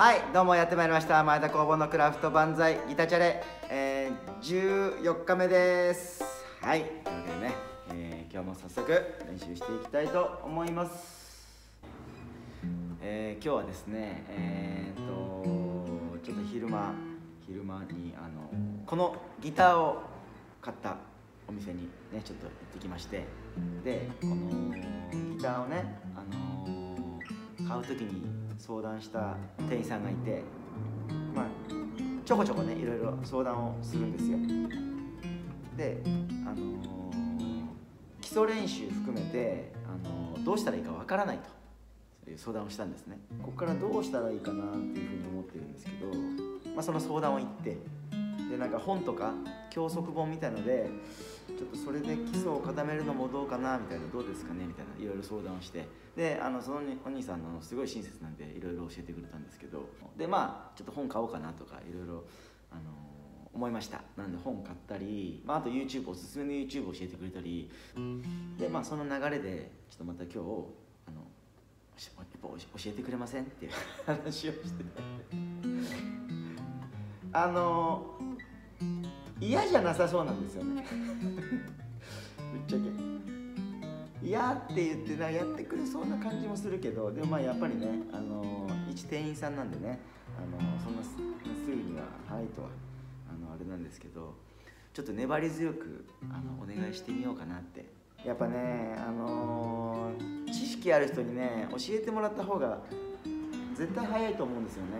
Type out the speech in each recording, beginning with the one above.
はい、どうもやってまいりました前田工房のクラフト万歳ギタチャレ、14日目です。はい、というわけでね、今日も早速練習していきたいと思います。今日はですね、ちょっと昼間にこのギターを買ったお店にねちょっと行ってきまして、でこのギターをね買う時に相談した店員さんがいて、まあちょこちょこねいろいろ相談をするんですよ。で基礎練習含めてどうしたらいいかわからないと、そういう相談をしたんですね。ここからどうしたらいいかなっていうふうに思ってるんですけど、まあ、その相談を言って、でなんか本とか教則本みたいのでちょっとそれで基礎を固めるのもどうかなみたいな、どうですかねみたいないろいろ相談をして、でそのお兄さんのすごい親切なんでいろいろ教えてくれたんですけど、でまあちょっと本買おうかなとかいろいろ思いました。なんで本買ったり、まあ、あと YouTube おすすめの YouTube を教えてくれたりで、まあその流れでちょっとまた今日やっぱ教えてくれませんっていう話をして嫌じゃなさそうなんですよねぶっちゃけ嫌って言ってやってくれそうな感じもするけど、でもまあやっぱりね一店員さんなんでねそんなすぐにははいとはあれなんですけど、ちょっと粘り強くお願いしてみようかなって。やっぱね知識ある人にね教えてもらった方が絶対早いと思うんですよね。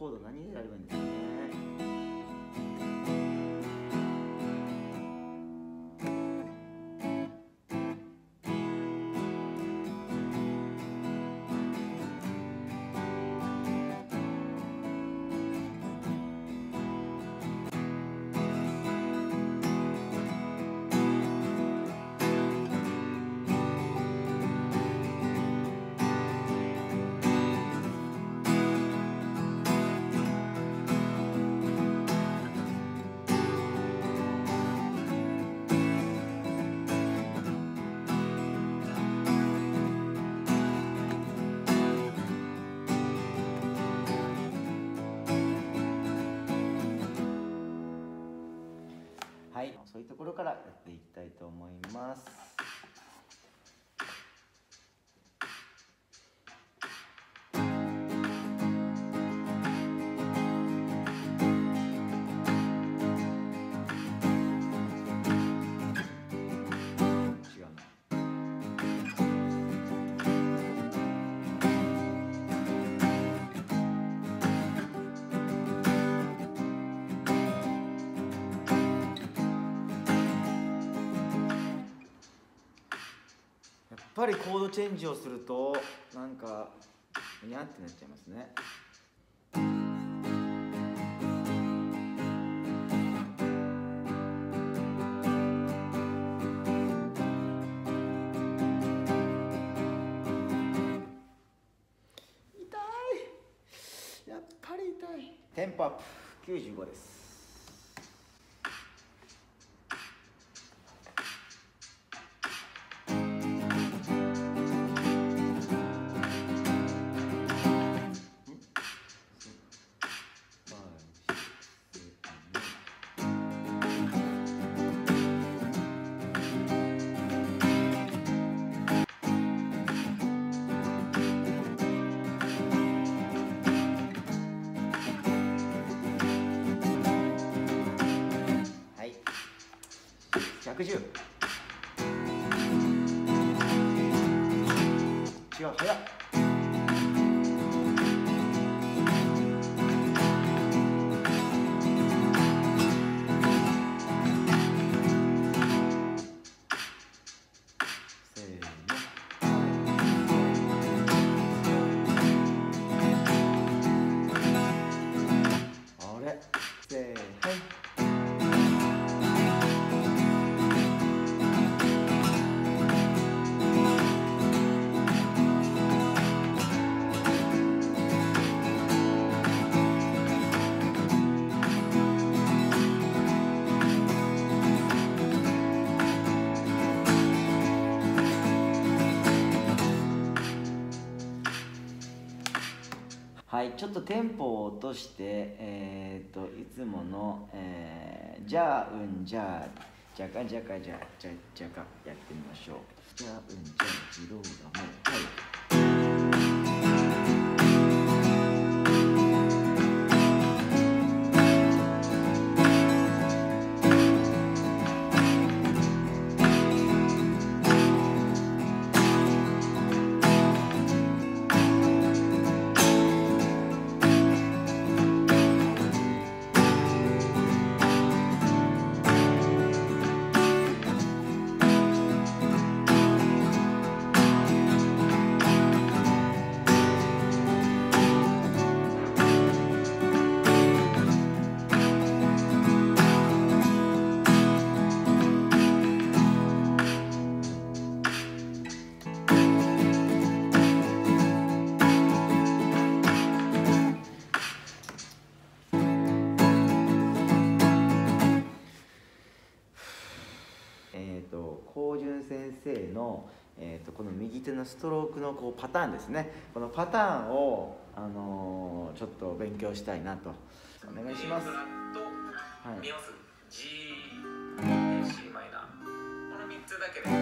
コード何でやればいいんですかね。はい、そういうところからやっていきたいと思います。やっぱりコードチェンジをするとなんかにゃってなっちゃいますね。痛い、やっぱり痛い。テンポアップ95です。110。違う、早っ。はい、ちょっとテンポを落として、いつもの、じゃあうんじゃあじゃかじゃかじゃじゃじゃかやってみましょう。じゃあうんじゃあ自動がもう、はい。高順先生の、この右手のストロークのこうパターンですね。このパターンを、ちょっと勉強したいなと。お願いします。はい。見ます。G、C マイナー。この3つだけで今日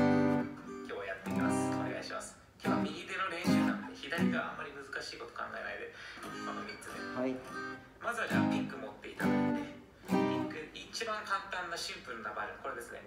やっていきます。お願いします。今日は右手の練習なんで左手はあんまり難しいこと考えないで、この3つで。はい。まずはじゃあピンク持っていただいて、ピンク一番簡単なシンプルなバージョンこれですね。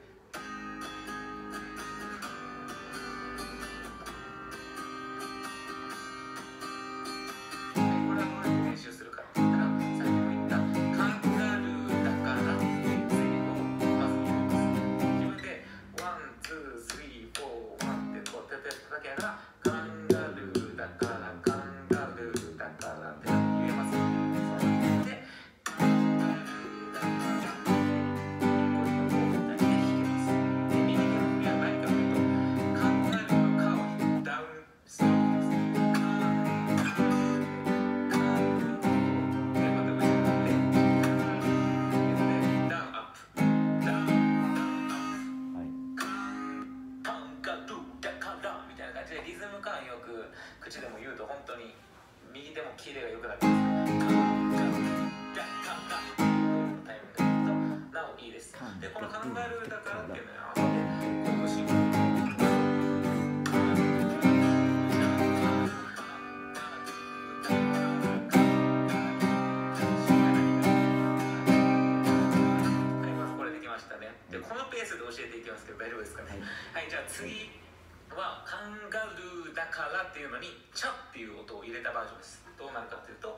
口でも言うと本当に右手もキレが良くなる。タイミングとなおいいです。でこの考えるだからっていうのは。これできましたね。でこのペースで教えていきますけど大丈夫ですかね。はいじゃあ次。はカンガルーだからっていうのにチャっていう音を入れたバージョンです。どうなるかっていうとっ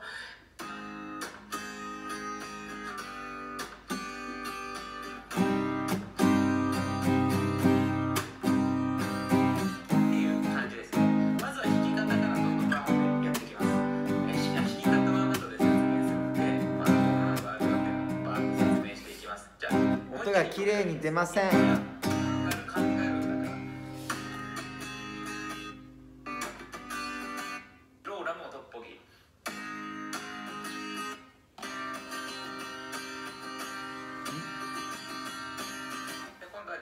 ていう感じですね。まずは弾き方からどんどんバーンやっていきます。弾き方の後で説明するので、まあ、どうなるかっていうのをバーンと説明していきます。じゃあ音がきれいに出ません。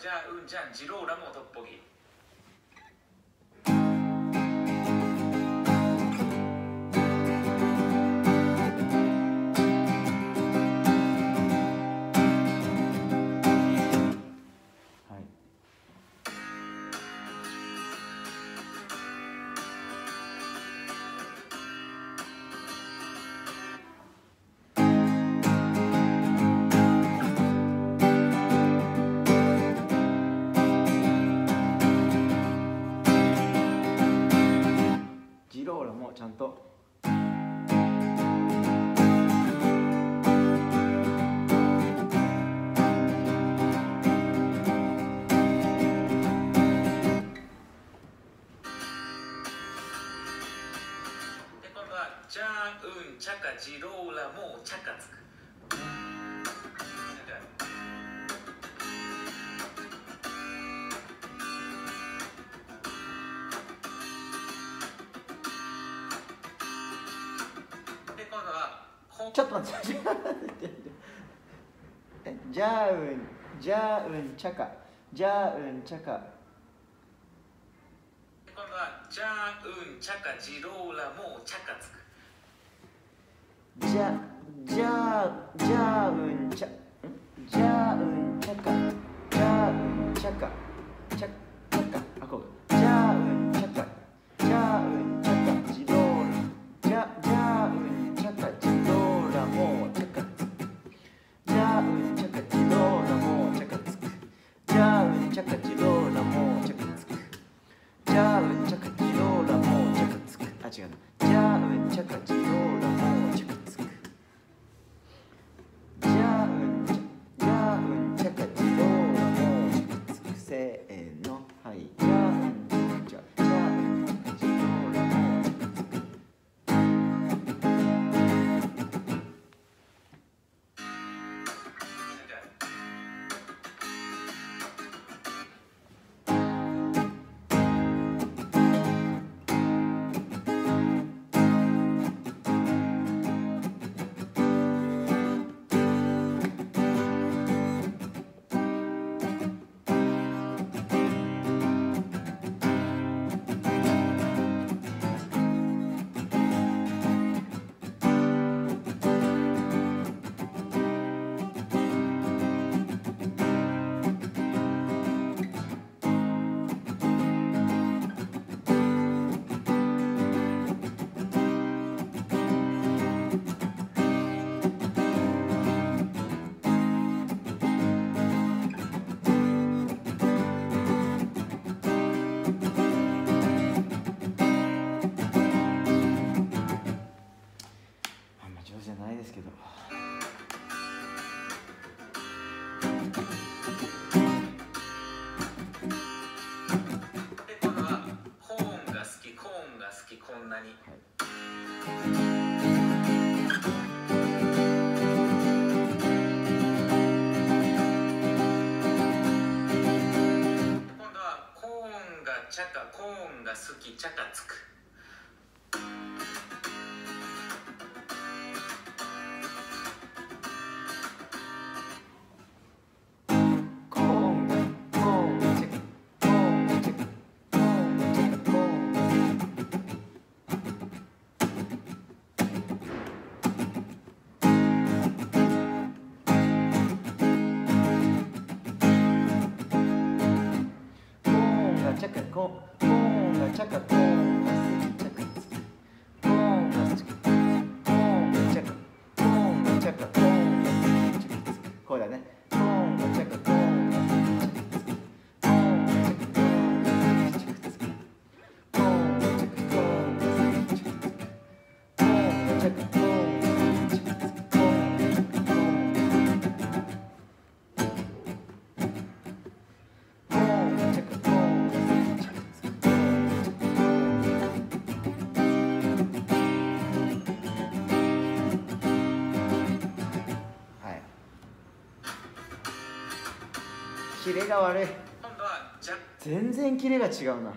じゃあうんじゃんジローラもトッポギ。ちゃんとで今度は「じゃあうんちゃかじろうらもうちゃかつく」。ちょっと待ってじゃあうんじゃあうんちゃかじゃあうんちゃか今度はじゃあうんちゃかじろうらもうちゃかつく。違うな。じゃうんちゃかじろうらもうちゃかつく。じゃうんちゃ、じゃうんちゃかじろうらもうちゃかつく。せーの、はい。じゃうんちゃ、じゃうんちゃかじろうらもうちゃかつく。チャカコーンが好きチャカつく。こうだね。キレが悪い。全然キレが違うな。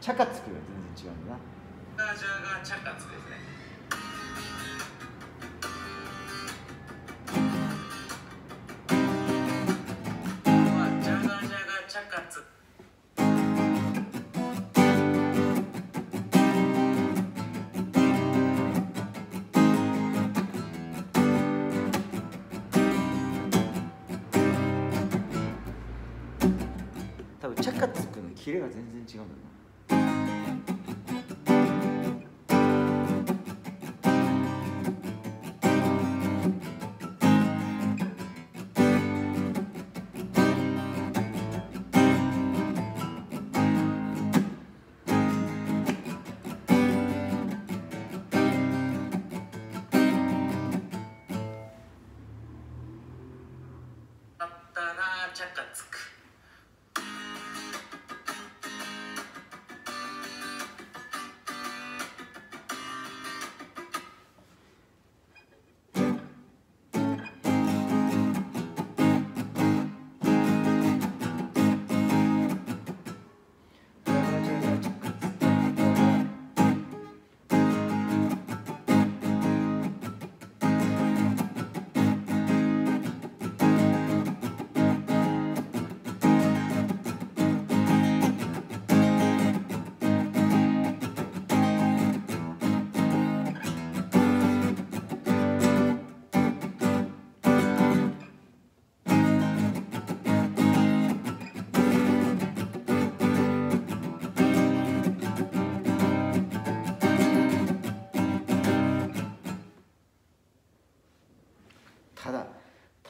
チャカつくより全然違うんだな。スタジオがチャカつですね。チャカつくのキレが全然違うんだな。あったなチャカつく。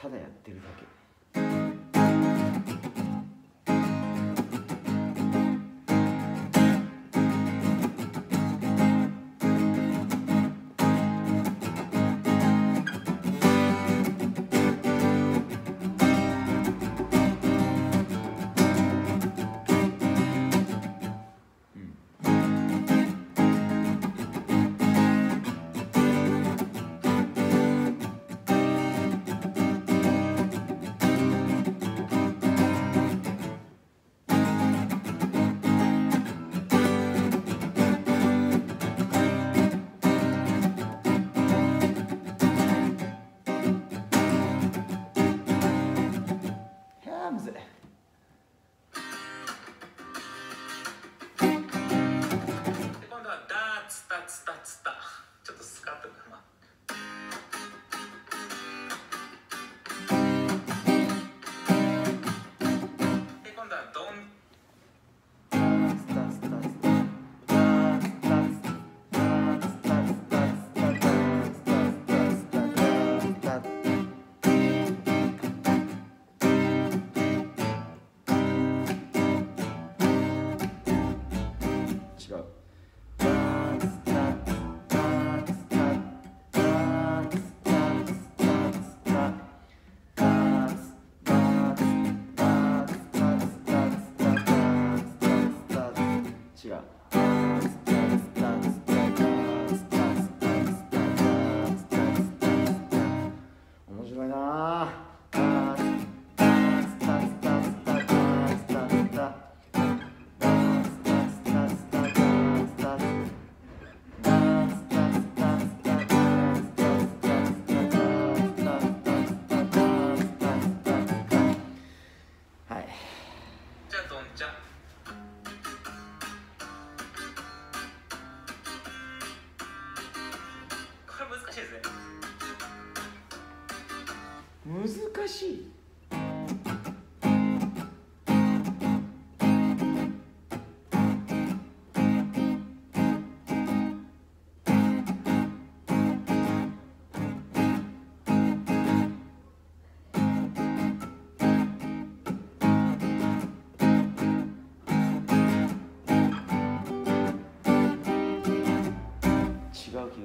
ただやってるだけ。難しい。違う気がする。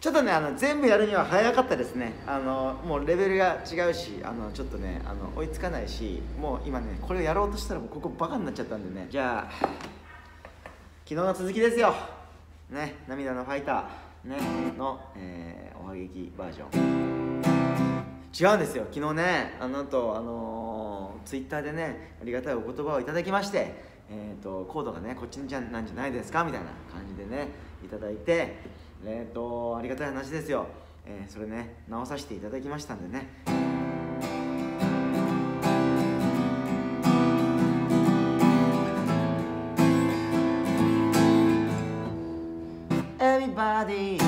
ちょっとね、全部やるには早かったですね。もうレベルが違うし、ちょっとね、追いつかないし、もう今ね、これをやろうとしたらもうここバカになっちゃったんでね。じゃあ昨日の続きですよね。涙のファイター、ね、の、おはげきバージョン違うんですよ。昨日ね、あの後Twitter でね、ありがたいお言葉をいただきまして、コードがね、こっちにじゃなんじゃないですかみたいな感じでね、いただいて、ありがたい話ですよ。それね、直させていただきましたんでね。Everybody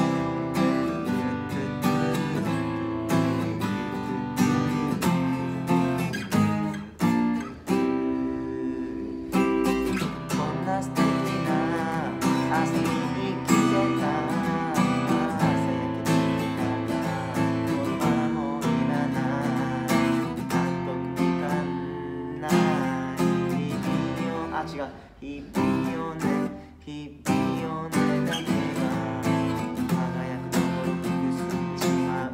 日々をね日々をねだけが輝くところにくすんじまう。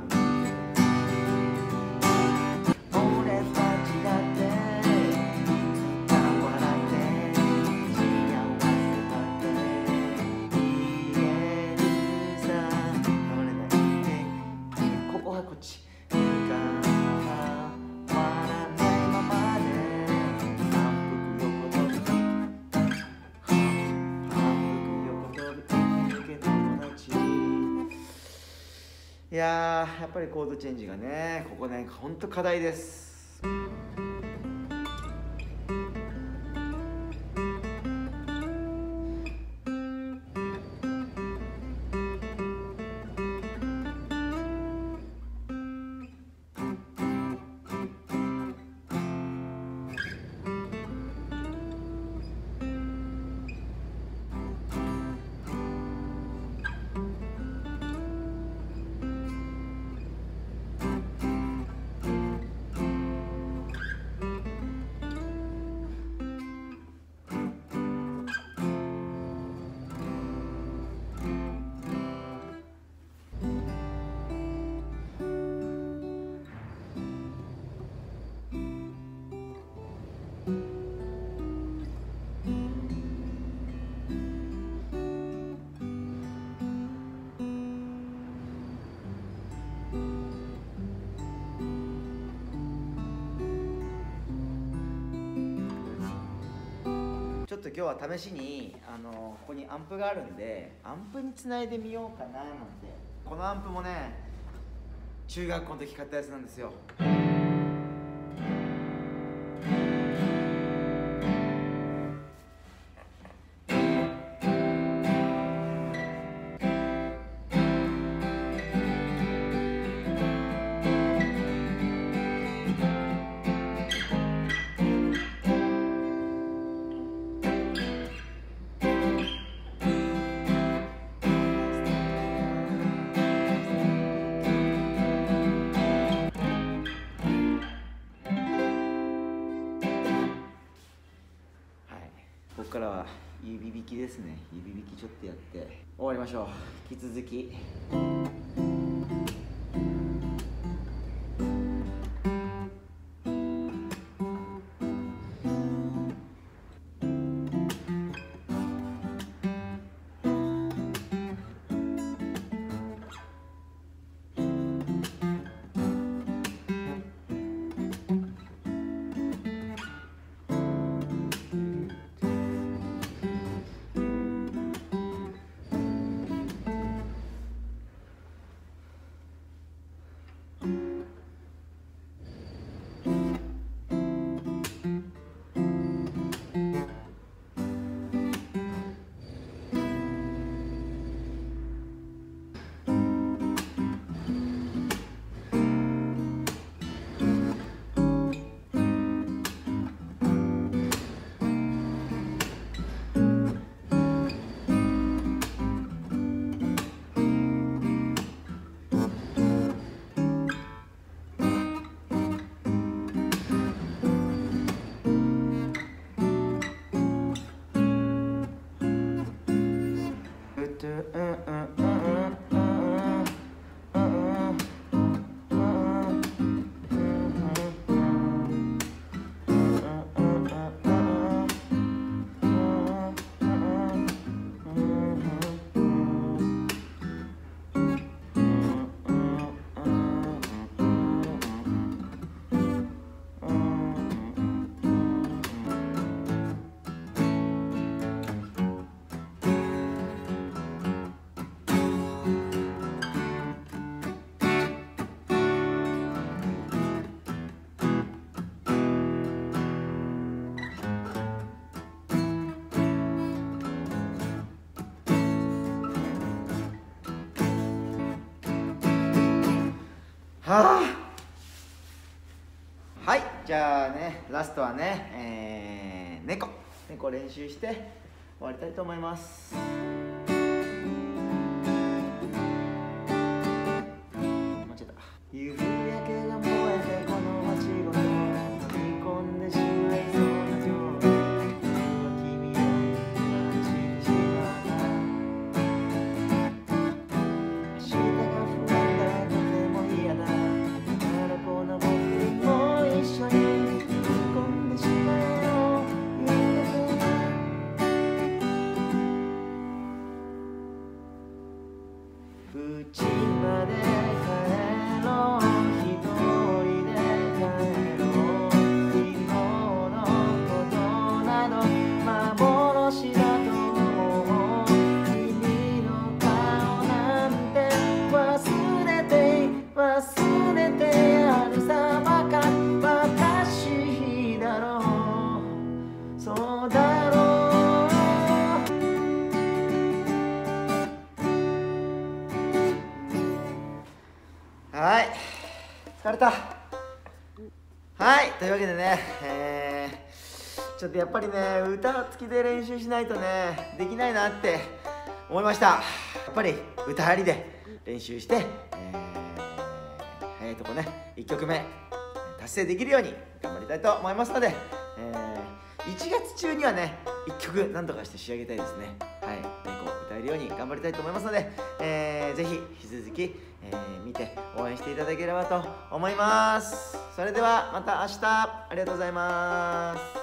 俺たちだっていつか笑って幸せだって言えるさ。守れないここはこっちいやー、やっぱりコードチェンジがね、ここね、ほんと課題です。ちょっと今日は試しにここにアンプがあるんでアンプにつないでみようかななんて。このアンプもね中学校の時買ったやつなんですよ。ここからは指弾きですね。指弾きちょっとやって終わりましょう。引き続きはい、じゃあね、ラストはね、猫練習して終わりたいと思います。間違えた。夕焼けが燃えてこの街ごと飲み込んでしまいそうな今日、君は。はい、というわけでね、ちょっとやっぱりね、歌付きで練習しないとね、できないなって思いました。やっぱり歌ありで練習して、早いとこね、1曲目達成できるように頑張りたいと思いますので、1月中にはね、1曲なんとかして仕上げたいですね。はい、猫歌えるように頑張りたいと思いますので、ぜひ引き続き、見て応援していただければと思います。それではまた明日、ありがとうございます。